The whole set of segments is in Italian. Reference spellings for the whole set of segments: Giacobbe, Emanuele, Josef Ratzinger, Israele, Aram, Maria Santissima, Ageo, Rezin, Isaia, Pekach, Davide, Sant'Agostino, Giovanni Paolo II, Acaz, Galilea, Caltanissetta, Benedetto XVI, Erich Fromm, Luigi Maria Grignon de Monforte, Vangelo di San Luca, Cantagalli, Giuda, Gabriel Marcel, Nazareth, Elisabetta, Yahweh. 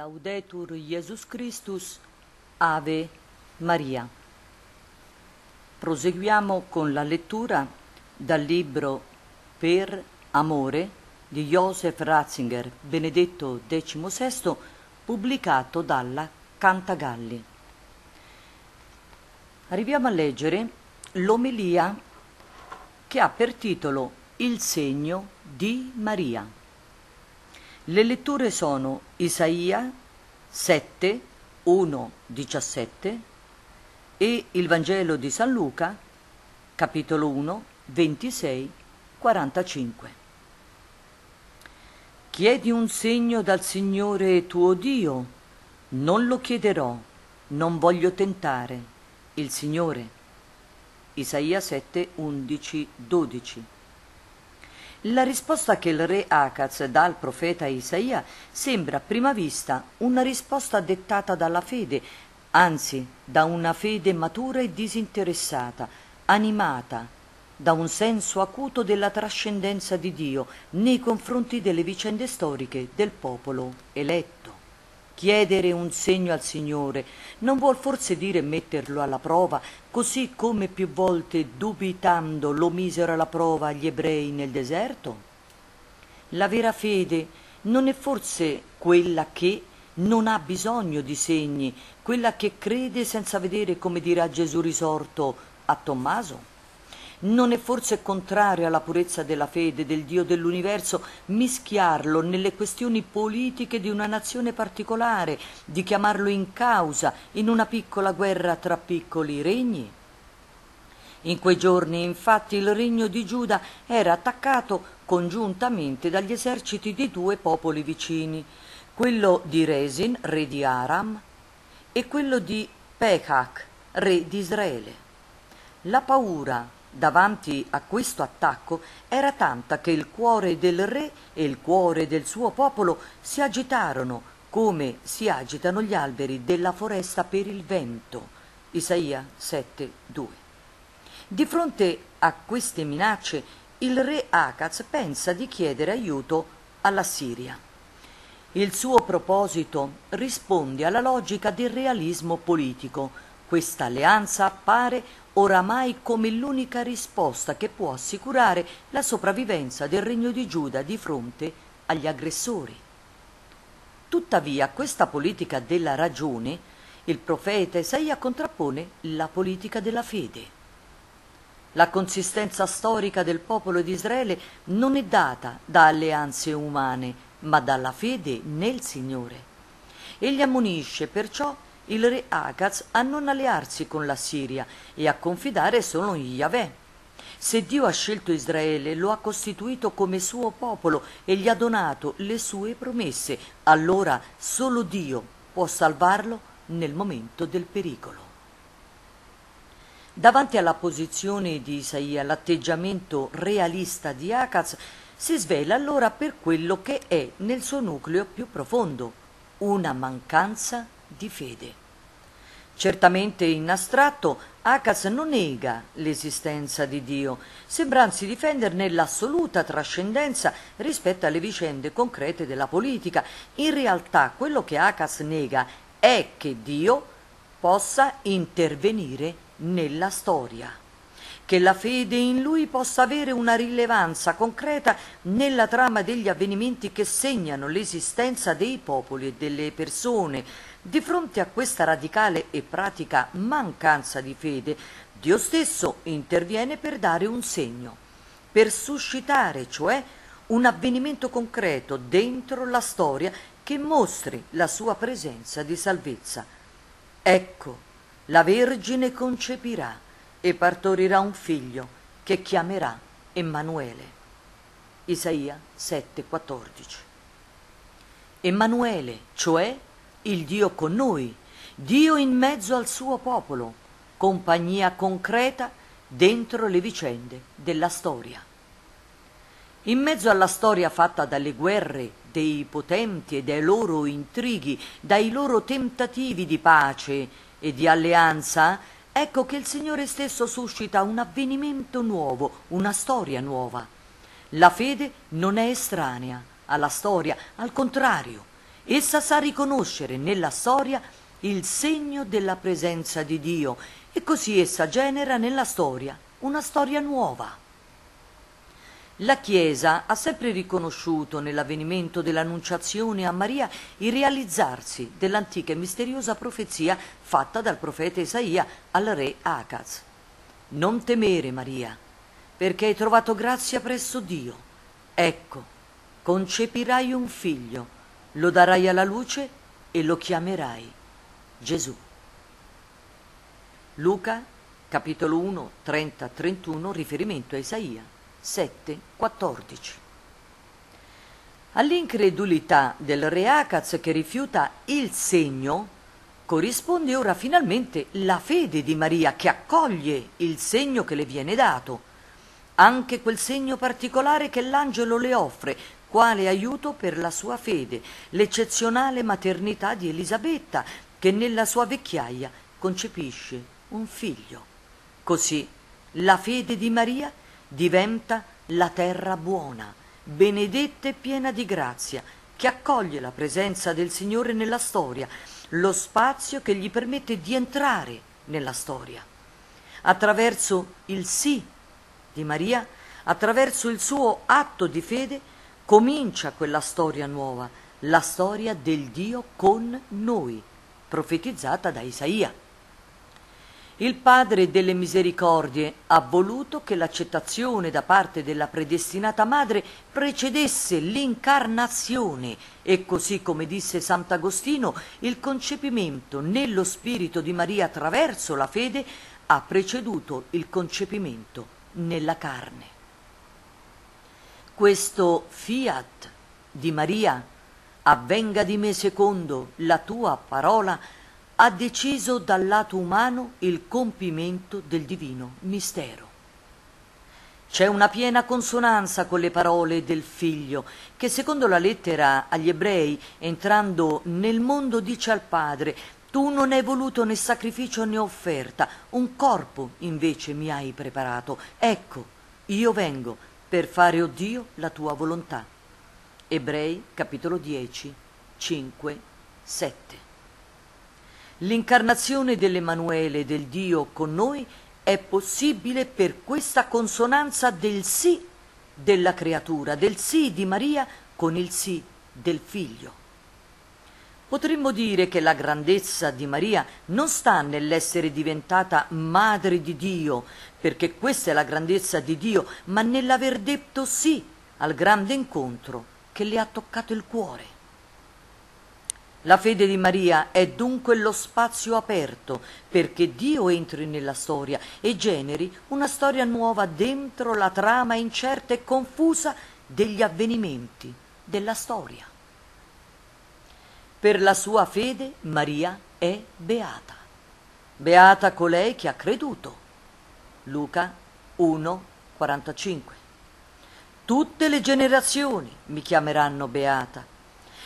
Laudetur Jesus Christus, Ave Maria. Proseguiamo con la lettura dal libro Per amore di Josef Ratzinger, Benedetto XVI, pubblicato dalla Cantagalli. Arriviamo a leggere l'omelia che ha per titolo Il segno di Maria. Le letture sono Isaia 7, 1, 17 e il Vangelo di San Luca, capitolo 1, 26, 45. Chiedi un segno dal Signore tuo Dio, non lo chiederò, non voglio tentare il Signore. Isaia 7, 11, 12. La risposta che il re Acaz dà al profeta Isaia sembra a prima vista una risposta dettata dalla fede, anzi da una fede matura e disinteressata, animata da un senso acuto della trascendenza di Dio nei confronti delle vicende storiche del popolo eletto. Chiedere un segno al Signore non vuol forse dire metterlo alla prova, così come più volte dubitando lo misero alla prova gli ebrei nel deserto? La vera fede non è forse quella che non ha bisogno di segni, quella che crede senza vedere, come dirà Gesù risorto a Tommaso? Non è forse contrario alla purezza della fede del Dio dell'universo mischiarlo nelle questioni politiche di una nazione particolare, di chiamarlo in causa in una piccola guerra tra piccoli regni? In quei giorni, infatti, il regno di Giuda era attaccato congiuntamente dagli eserciti di due popoli vicini, quello di Rezin, re di Aram, e quello di Pekach, re di Israele. La paura davanti a questo attacco era tanta che il cuore del re e il cuore del suo popolo si agitarono come si agitano gli alberi della foresta per il vento. Isaia 7,2. Di fronte a queste minacce, il re Acaz pensa di chiedere aiuto alla Siria. Il suo proposito risponde alla logica del realismo politico. Questa alleanza appare oramai come l'unica risposta che può assicurare la sopravvivenza del regno di Giuda di fronte agli aggressori. Tuttavia, questa politica della ragione, il profeta Isaia contrappone la politica della fede. La consistenza storica del popolo di Israele non è data da alleanze umane, ma dalla fede nel Signore. Egli ammonisce perciò il re Acaz a non allearsi con la Siria e a confidare solo in Yahweh. Se Dio ha scelto Israele, lo ha costituito come suo popolo e gli ha donato le sue promesse, allora solo Dio può salvarlo nel momento del pericolo. Davanti alla posizione di Isaia, l'atteggiamento realista di Acaz si svela allora per quello che è nel suo nucleo più profondo, una mancanza di fede. Certamente in astratto Acaz non nega l'esistenza di Dio, sembra anzi difenderne l'assoluta trascendenza rispetto alle vicende concrete della politica. In realtà quello che Acaz nega è che Dio possa intervenire nella storia, che la fede in lui possa avere una rilevanza concreta nella trama degli avvenimenti che segnano l'esistenza dei popoli e delle persone. Di fronte a questa radicale e pratica mancanza di fede, Dio stesso interviene per dare un segno, per suscitare, cioè, un avvenimento concreto dentro la storia che mostri la sua presenza di salvezza. Ecco, la Vergine concepirà e partorirà un figlio che chiamerà Emanuele. Isaia 7,14. Emanuele, cioè il Dio con noi, Dio in mezzo al suo popolo, compagnia concreta dentro le vicende della storia. In mezzo alla storia fatta dalle guerre dei potenti e dai loro intrighi, dai loro tentativi di pace e di alleanza, ecco che il Signore stesso suscita un avvenimento nuovo, una storia nuova. La fede non è estranea alla storia, al contrario, Essa sa riconoscere nella storia il segno della presenza di Dio e così essa genera nella storia una storia nuova. La Chiesa ha sempre riconosciuto nell'avvenimento dell'Annunciazione a Maria il realizzarsi dell'antica e misteriosa profezia fatta dal profeta Isaia al re Acaz. Non temere, Maria, perché hai trovato grazia presso Dio. Ecco, concepirai un figlio, lo darai alla luce e lo chiamerai Gesù. Luca, capitolo 1, 30-31, riferimento a Isaia 7:14. All'incredulità del re Acaz, che rifiuta il segno, corrisponde ora finalmente la fede di Maria, che accoglie il segno che le viene dato, anche quel segno particolare che l'angelo le offre quale aiuto per la sua fede, l'eccezionale maternità di Elisabetta, che nella sua vecchiaia concepisce un figlio. Così la fede di Maria diventa la terra buona, benedetta e piena di grazia, che accoglie la presenza del Signore nella storia, lo spazio che gli permette di entrare nella storia. Attraverso il sì di Maria, attraverso il suo atto di fede, comincia quella storia nuova, la storia del Dio con noi, profetizzata da Isaia. Il Padre delle Misericordie ha voluto che l'accettazione da parte della predestinata madre precedesse l'incarnazione e così, come disse Sant'Agostino, il concepimento nello spirito di Maria attraverso la fede ha preceduto il concepimento nella carne. Questo fiat di Maria, avvenga di me secondo la tua parola, ha deciso dal lato umano il compimento del divino mistero. C'è una piena consonanza con le parole del Figlio, che secondo la lettera agli Ebrei, entrando nel mondo, dice al Padre: tu non hai voluto né sacrificio né offerta, un corpo invece mi hai preparato. Ecco, io vengo per fare, o Dio, la tua volontà. Ebrei, capitolo 10, 5, 7. L'incarnazione dell'Emanuele, del Dio con noi, è possibile per questa consonanza del sì della creatura, del sì di Maria con il sì del Figlio. Potremmo dire che la grandezza di Maria non sta nell'essere diventata madre di Dio, perché questa è la grandezza di Dio, ma nell'aver detto sì al grande incontro che le ha toccato il cuore. La fede di Maria è dunque lo spazio aperto perché Dio entri nella storia e generi una storia nuova dentro la trama incerta e confusa degli avvenimenti della storia. Per la sua fede Maria è beata. Beata colei che ha creduto. Luca 1, 45. Tutte le generazioni mi chiameranno beata.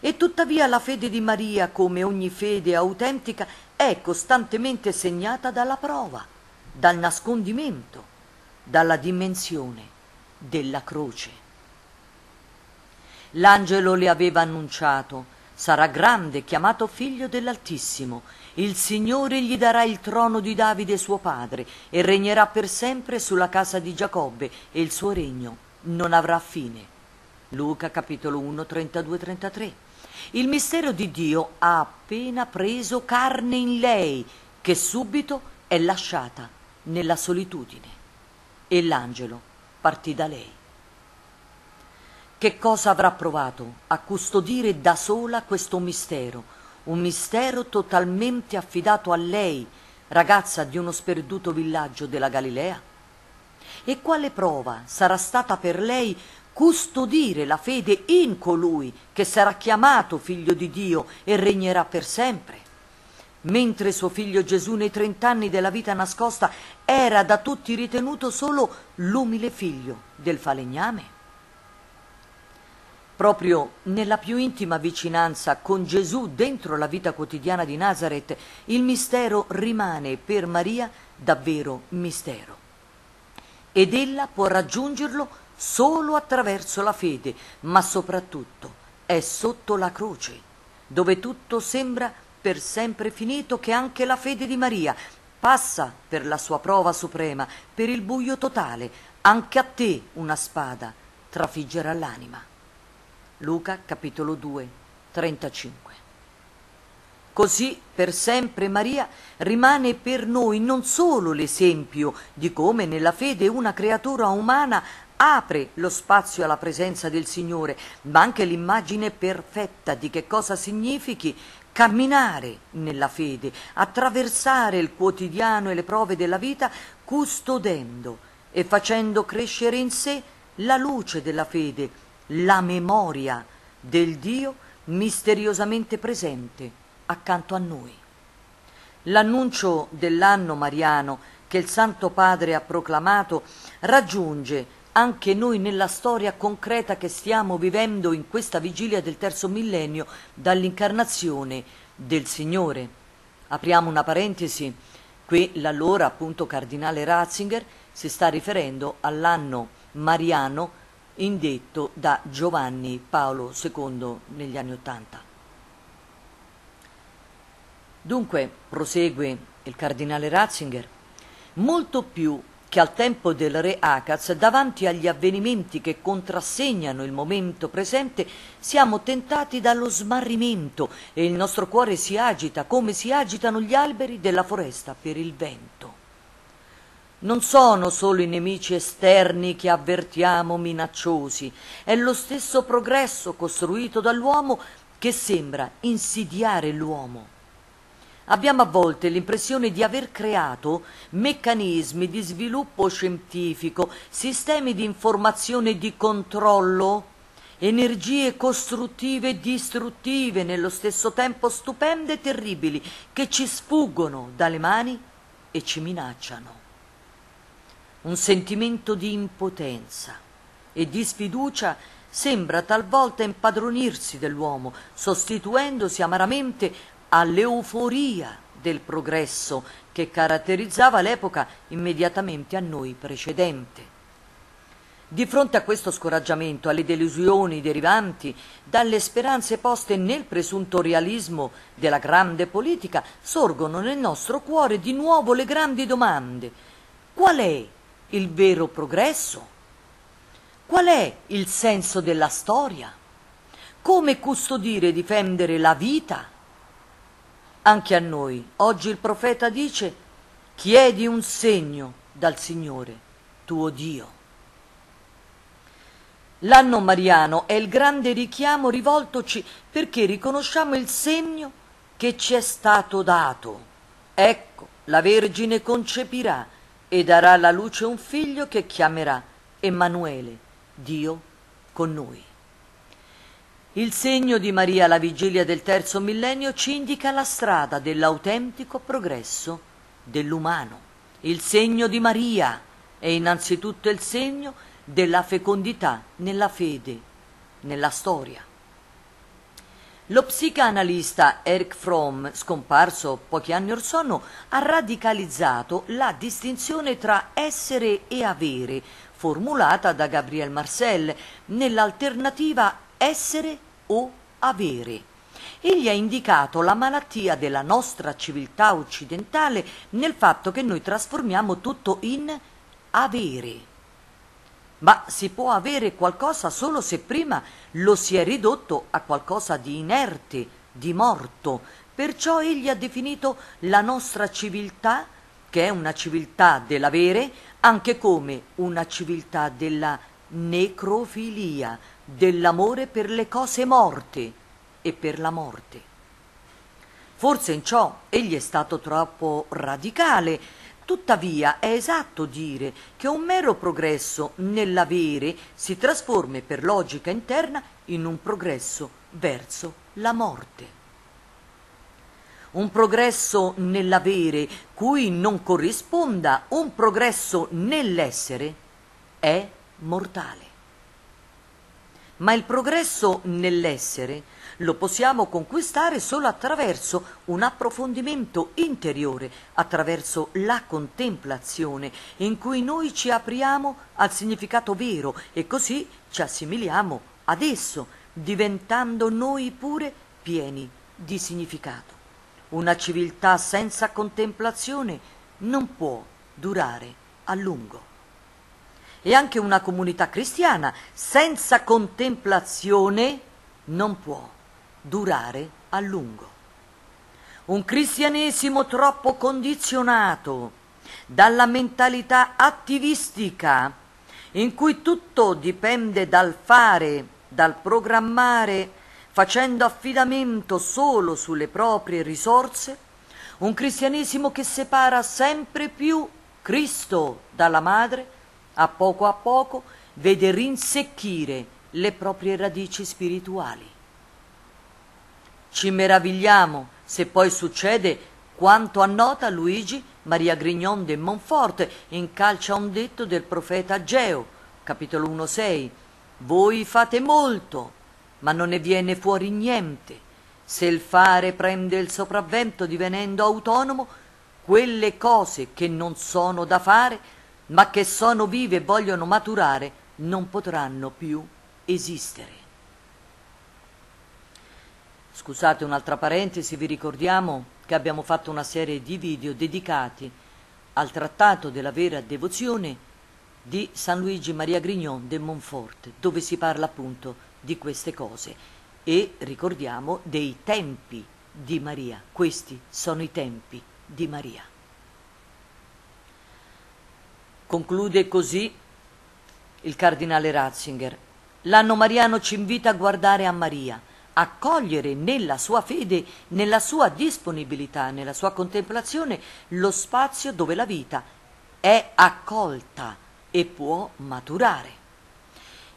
E tuttavia la fede di Maria, come ogni fede autentica, è costantemente segnata dalla prova, dal nascondimento, dalla dimensione della croce. L'angelo le aveva annunciato: sarà grande, chiamato figlio dell'Altissimo. Il Signore gli darà il trono di Davide suo padre e regnerà per sempre sulla casa di Giacobbe, e il suo regno non avrà fine. Luca capitolo 1, 32-33. Il mistero di Dio ha appena preso carne in lei, che subito è lasciata nella solitudine, e l'angelo partì da lei. Che cosa avrà provato a custodire da sola questo mistero, un mistero totalmente affidato a lei, ragazza di uno sperduto villaggio della Galilea? E quale prova sarà stata per lei custodire la fede in colui che sarà chiamato figlio di Dio e regnerà per sempre, mentre suo figlio Gesù, nei 30 anni della vita nascosta, era da tutti ritenuto solo l'umile figlio del falegname? Proprio nella più intima vicinanza con Gesù, dentro la vita quotidiana di Nazareth, il mistero rimane per Maria davvero mistero, ed ella può raggiungerlo solo attraverso la fede, ma soprattutto è sotto la croce, dove tutto sembra per sempre finito, che anche la fede di Maria passa per la sua prova suprema, per il buio totale. Anche a te una spada trafiggerà l'anima. Luca capitolo 2, 35. Così per sempre Maria rimane per noi non solo l'esempio di come nella fede una creatura umana apre lo spazio alla presenza del Signore, ma anche l'immagine perfetta di che cosa significhi camminare nella fede, attraversare il quotidiano e le prove della vita, custodendo e facendo crescere in sé la luce della fede, la memoria del Dio misteriosamente presente accanto a noi. L'annuncio dell'anno mariano che il Santo Padre ha proclamato raggiunge anche noi nella storia concreta che stiamo vivendo in questa vigilia del terzo millennio dall'incarnazione del Signore. Apriamo una parentesi, qui l'allora appunto Cardinale Ratzinger si sta riferendo all'anno mariano indetto da Giovanni Paolo II negli anni '80. Dunque, prosegue il Cardinale Ratzinger, molto più che al tempo del re Acaz, davanti agli avvenimenti che contrassegnano il momento presente, siamo tentati dallo smarrimento e il nostro cuore si agita come si agitano gli alberi della foresta per il vento. Non sono solo i nemici esterni che avvertiamo minacciosi, è lo stesso progresso costruito dall'uomo che sembra insidiare l'uomo. Abbiamo a volte l'impressione di aver creato meccanismi di sviluppo scientifico, sistemi di informazione e di controllo, energie costruttive e distruttive, nello stesso tempo stupende e terribili, che ci sfuggono dalle mani e ci minacciano. Un sentimento di impotenza e di sfiducia sembra talvolta impadronirsi dell'uomo, sostituendosi amaramente all'euforia del progresso che caratterizzava l'epoca immediatamente a noi precedente. Di fronte a questo scoraggiamento, alle delusioni derivanti dalle speranze poste nel presunto realismo della grande politica, sorgono nel nostro cuore di nuovo le grandi domande. Qual è il vero progresso? Qual è il senso della storia? Come custodire e difendere la vita? Anche a noi, oggi il profeta dice, chiedi un segno dal Signore, tuo Dio. L'anno mariano è il grande richiamo rivoltoci perché riconosciamo il segno che ci è stato dato. Ecco, la Vergine concepirà e darà alla luce un figlio che chiamerà Emanuele, Dio con noi. Il segno di Maria alla vigilia del terzo millennio ci indica la strada dell'autentico progresso dell'umano. Il segno di Maria è innanzitutto il segno della fecondità nella fede, nella storia. Lo psicanalista Erich Fromm, scomparso pochi anni or sono, ha radicalizzato la distinzione tra essere e avere, formulata da Gabriel Marcel nell'alternativa essere o avere. Egli ha indicato la malattia della nostra civiltà occidentale nel fatto che noi trasformiamo tutto in avere. Ma si può avere qualcosa solo se prima lo si è ridotto a qualcosa di inerte, di morto. Perciò egli ha definito la nostra civiltà, che è una civiltà dell'avere, anche come una civiltà della necrofilia, dell'amore per le cose morte e per la morte. Forse in ciò egli è stato troppo radicale, tuttavia è esatto dire che un mero progresso nell'avere si trasforma per logica interna in un progresso verso la morte. Un progresso nell'avere cui non corrisponda un progresso nell'essere è mortale. Ma il progresso nell'essere lo possiamo conquistare solo attraverso un approfondimento interiore, attraverso la contemplazione, in cui noi ci apriamo al significato vero e così ci assimiliamo ad esso, diventando noi pure pieni di significato. Una civiltà senza contemplazione non può durare a lungo. E anche una comunità cristiana senza contemplazione non può durare a lungo. Un cristianesimo troppo condizionato dalla mentalità attivistica, in cui tutto dipende dal fare, dal programmare, facendo affidamento solo sulle proprie risorse, un cristianesimo che separa sempre più Cristo dalla madre, a poco vede rinsecchire le proprie radici spirituali. Ci meravigliamo se poi succede quanto annota Luigi Maria Grignon de Monforte in Calcia un detto del profeta Ageo, capitolo 1,6: «Voi fate molto, ma non ne viene fuori niente. Se il fare prende il sopravvento divenendo autonomo, quelle cose che non sono da fare, ma che sono vive e vogliono maturare, non potranno più esistere». Scusate un'altra parentesi, vi ricordiamo che abbiamo fatto una serie di video dedicati al trattato della vera devozione di San Luigi Maria Grignon de Monforte, dove si parla appunto di queste cose e ricordiamo dei tempi di Maria. Questi sono i tempi di Maria. Conclude così il cardinale Ratzinger: l'anno mariano ci invita a guardare a Maria, a cogliere nella sua fede, nella sua disponibilità, nella sua contemplazione, lo spazio dove la vita è accolta e può maturare.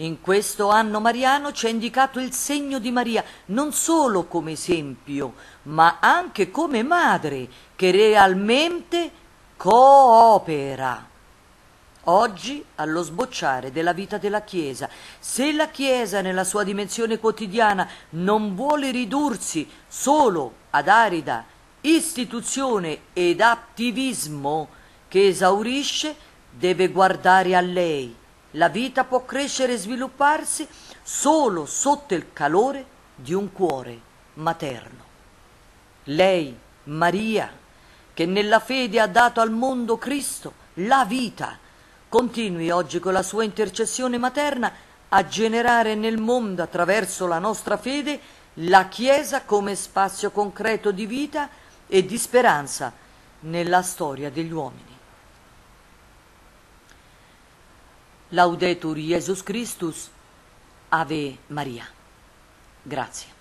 In questo anno mariano ci è indicato il segno di Maria, non solo come esempio, ma anche come madre che realmente coopera. Oggi, allo sbocciare della vita della Chiesa, se la Chiesa nella sua dimensione quotidiana non vuole ridursi solo ad arida istituzione ed attivismo che esaurisce, deve guardare a lei. La vita può crescere e svilupparsi solo sotto il calore di un cuore materno. Lei, Maria, che nella fede ha dato al mondo Cristo, la vita, continui oggi con la sua intercessione materna a generare nel mondo, attraverso la nostra fede, la Chiesa come spazio concreto di vita e di speranza nella storia degli uomini. Laudetur Jesus Christus, Ave Maria. Grazie.